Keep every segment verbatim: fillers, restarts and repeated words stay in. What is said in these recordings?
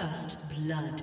First blood.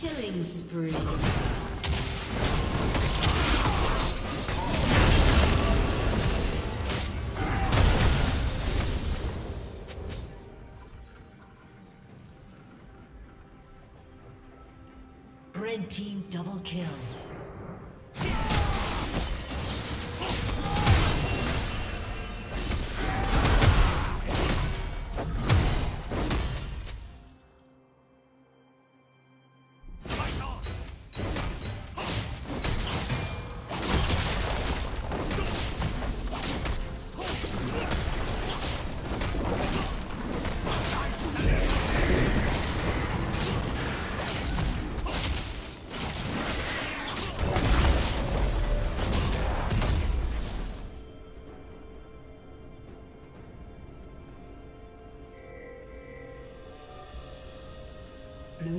Killing spree. Red team double kill. Blue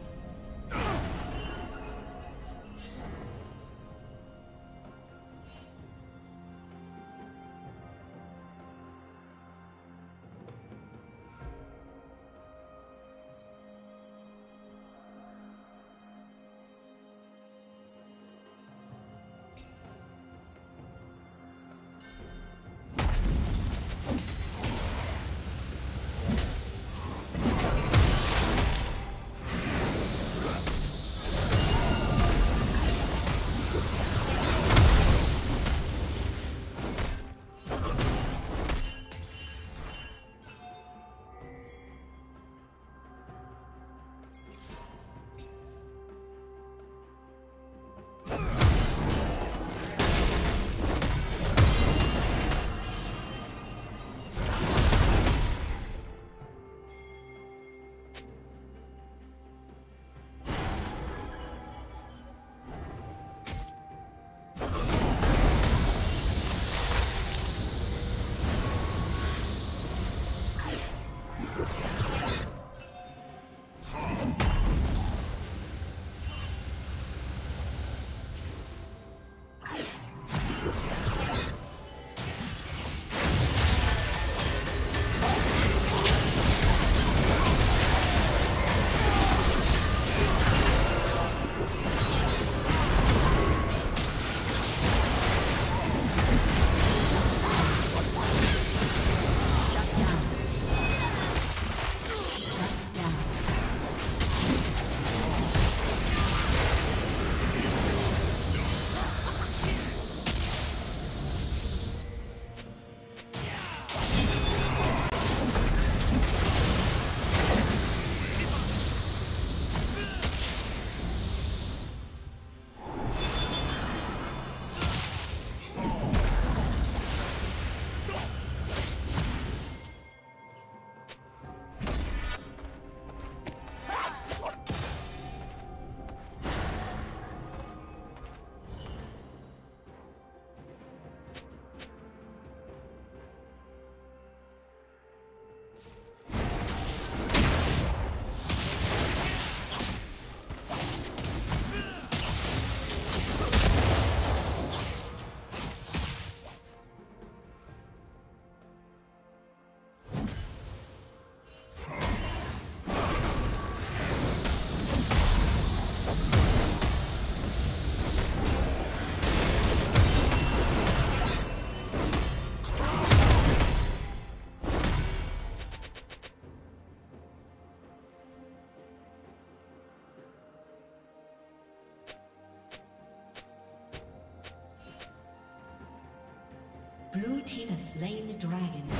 Blue team has slain the dragon. You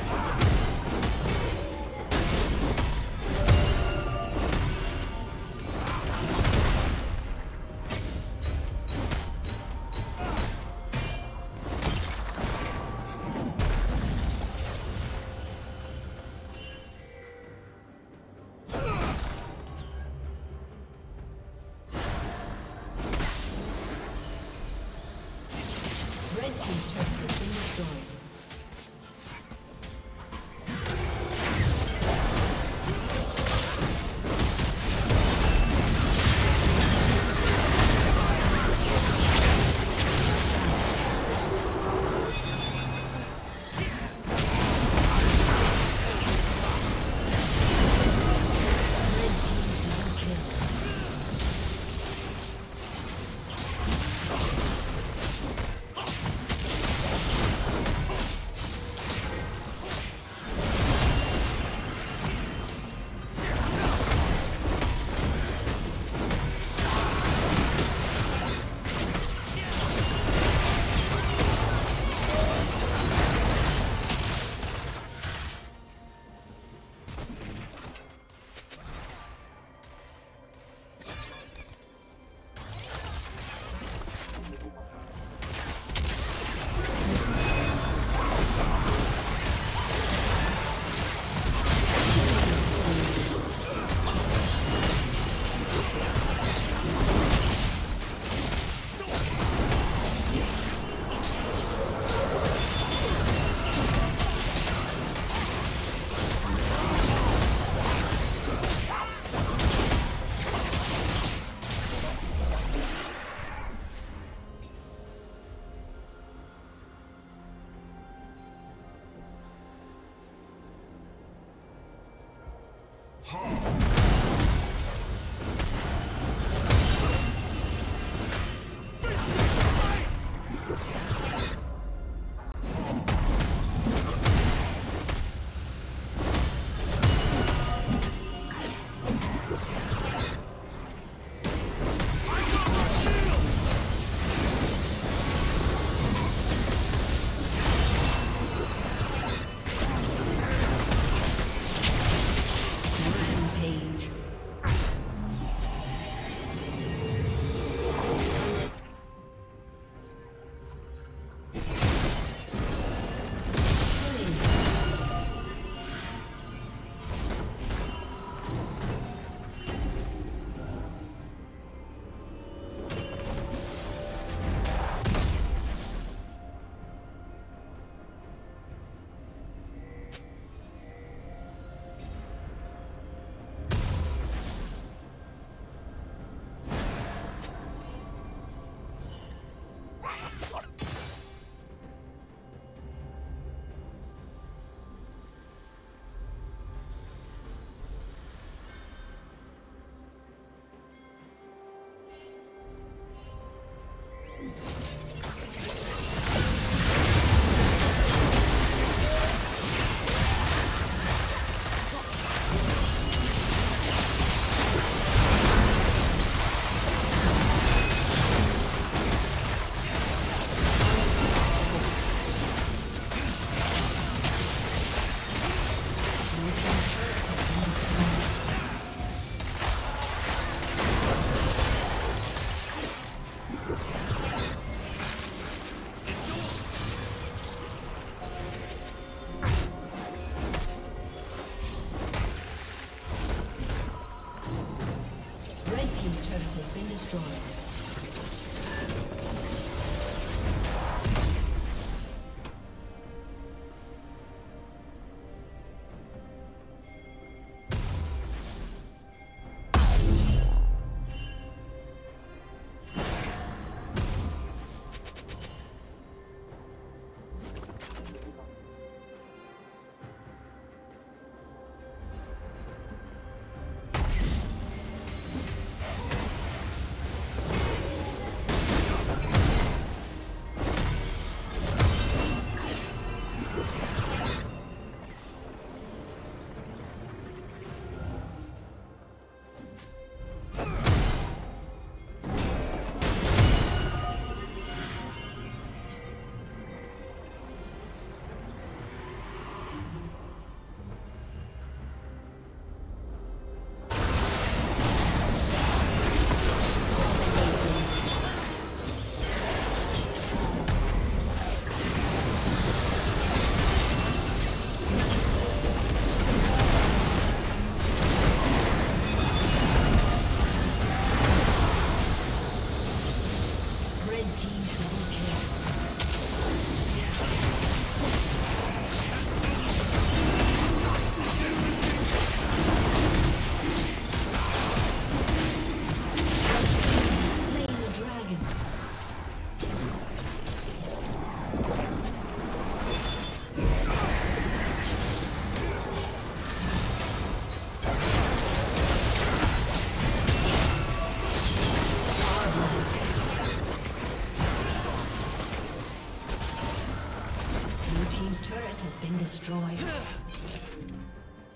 destroyed.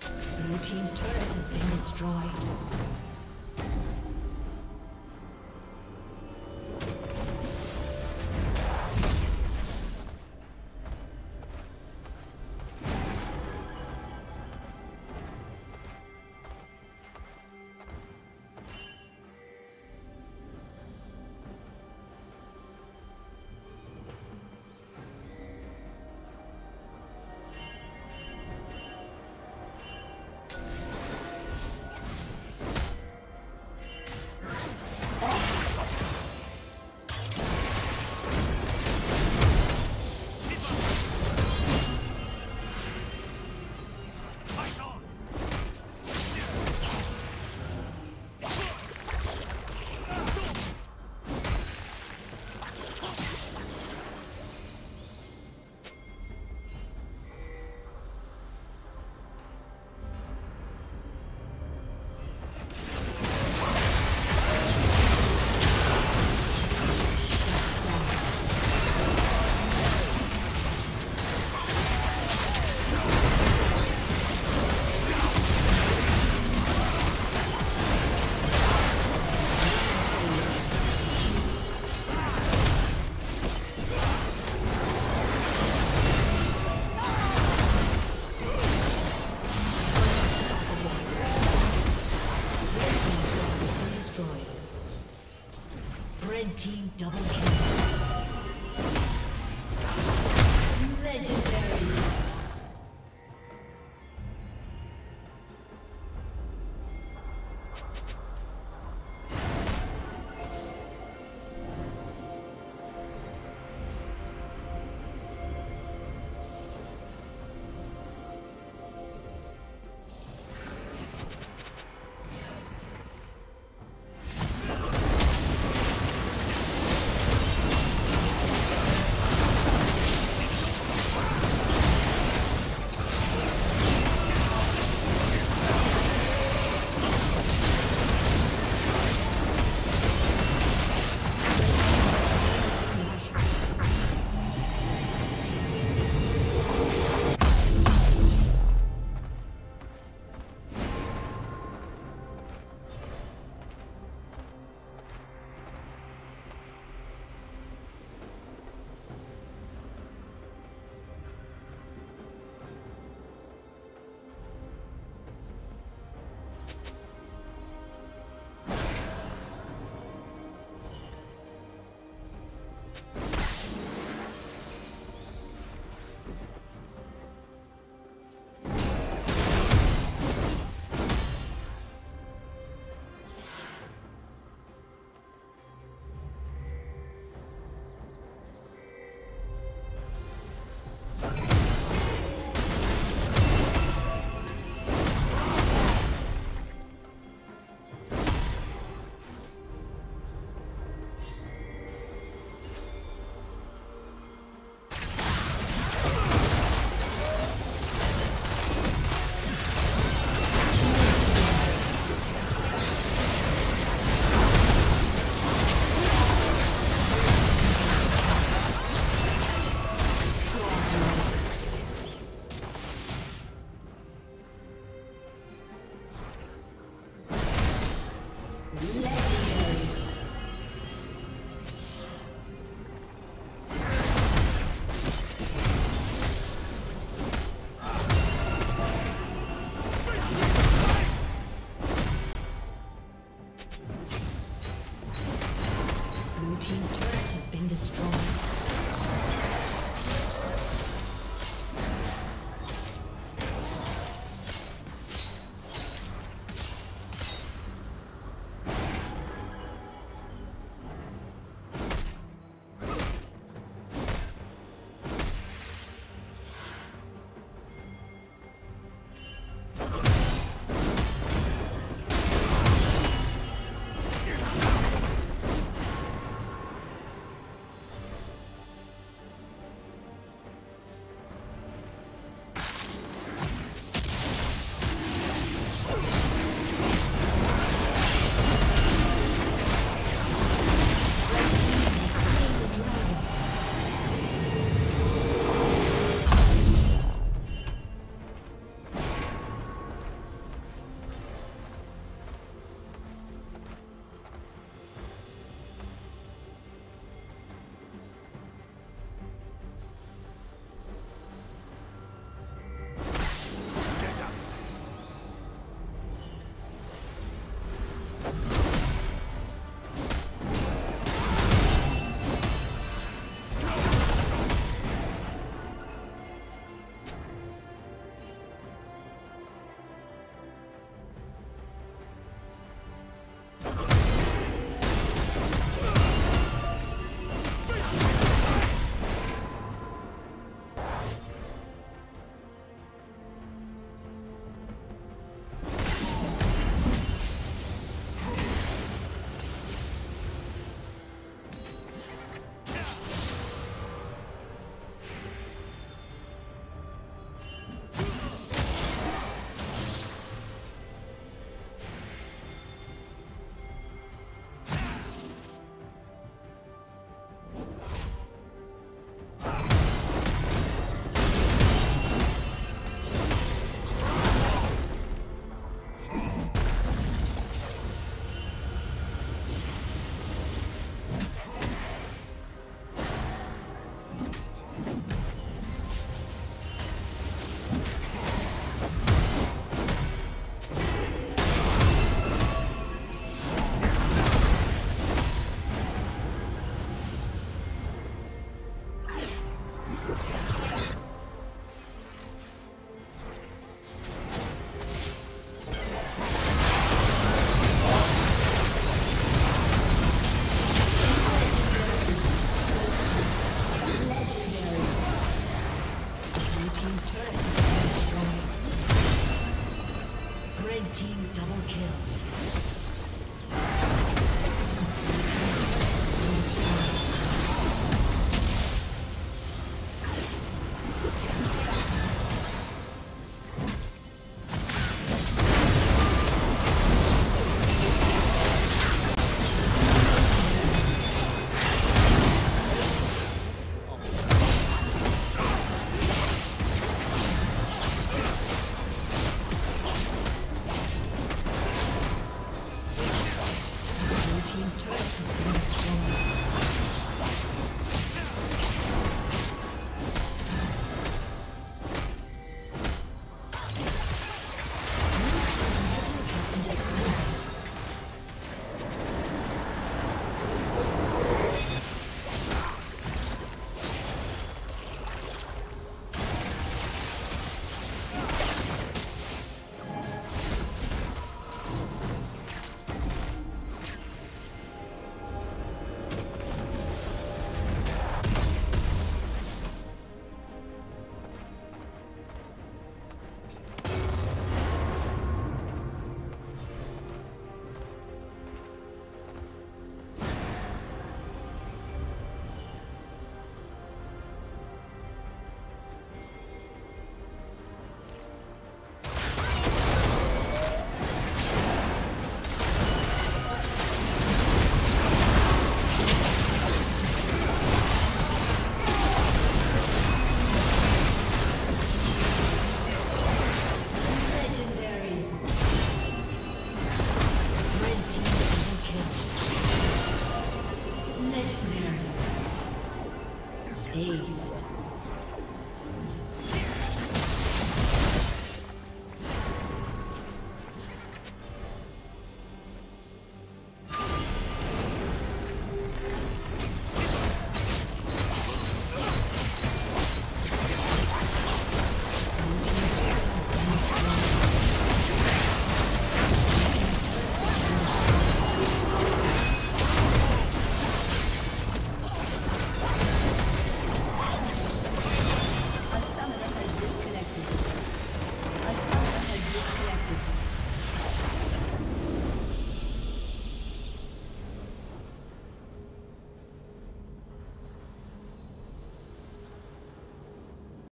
Blue team's turret has been destroyed. Team double kill. Legendary. Team double kill.